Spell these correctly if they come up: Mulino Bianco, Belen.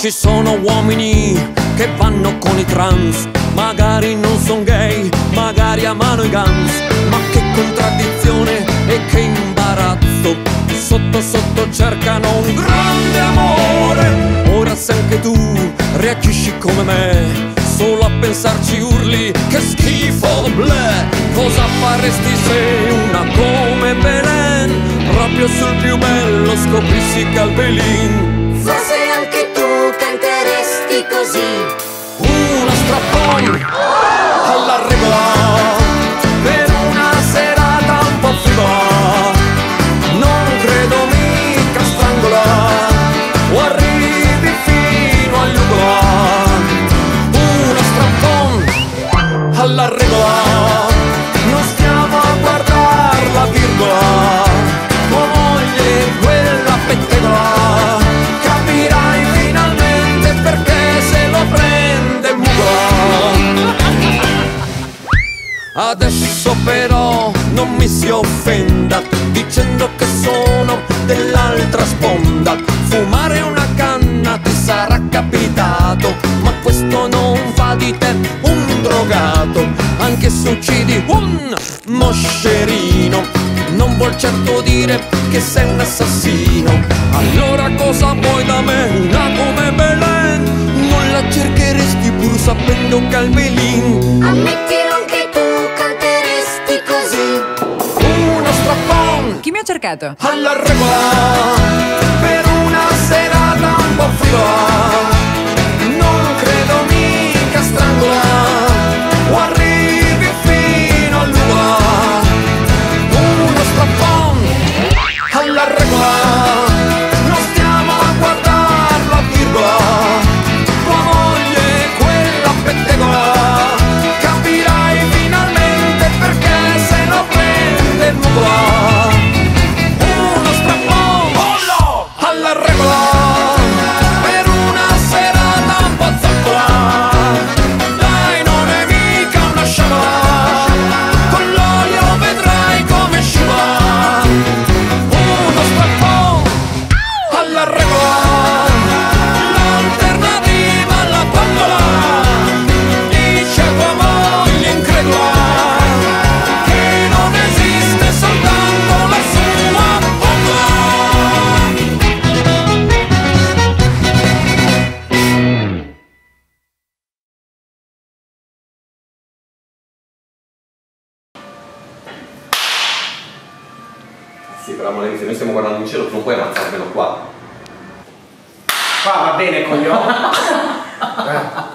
Ci sono uomini che vanno con i trans, magari non son gay, magari amano i Guns. Ma che contraddizione e che imbarazzo, sotto sotto cercano un grande amore. Ora se anche tu reagisci come me, solo a pensarci urli che schifo, bleh. Cosa faresti se una come Belen proprio sul più bello scoprissi Calvelin? Forse anche tu canteresti così, una strappone alla regola per una serata un po' frivola. Non credo mica strangola o arrivi fino all'ugola, una strappone alla regola. Non stiamo a guardar la virgola, tua moglie quella pettegola. Adesso però non mi si offenda dicendo che sono dell'altra sponda. Fumare una canna ti sarà capitato, ma questo non fa di te un drogato. Anche se uccidi un moscerino non vuol certo dire che sei un assassino. Allora cosa vuoi da me, una come Belen? Non la cercheresti pur sapendo Calvelin? Ammettilo anche tu, canteresti così, uno strappone. Chi mi ha cercato? Alla regola per una serata un po' frivola. Non credo mica strangola o arrivi fino all'ugola, uno strappone alla regola. Non stiamo a guardar la virgola, tua moglie quella pettegola. Capirai finalmente perché se lo prende il nuvola, uno strappone alla regola. Però se noi stiamo guardando in cielo tu non puoi ammazzarmelo qua. Qua va bene, coglione.